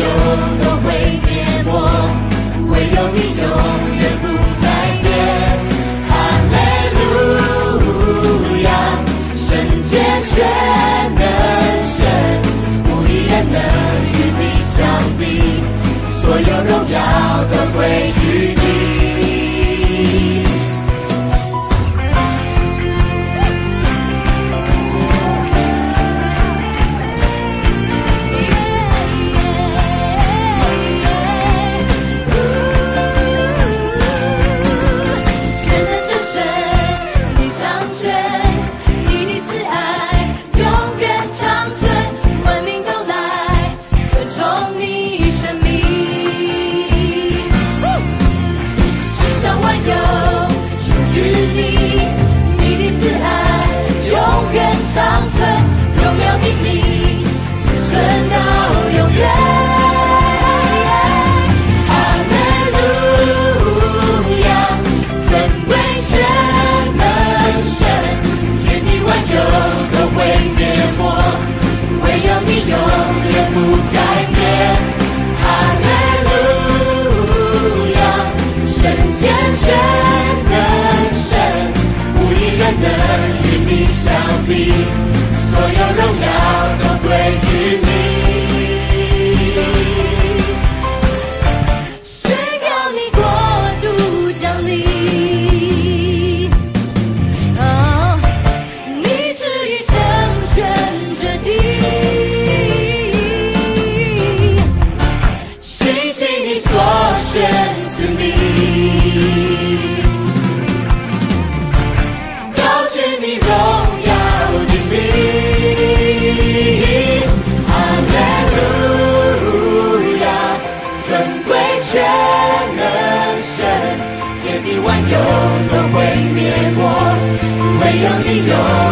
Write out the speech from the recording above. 有都会变我，唯有你永远不改变。哈利路亚，圣洁全能神，无一人能与你相比，所有荣耀都归于你。有都会灭没，唯有你有。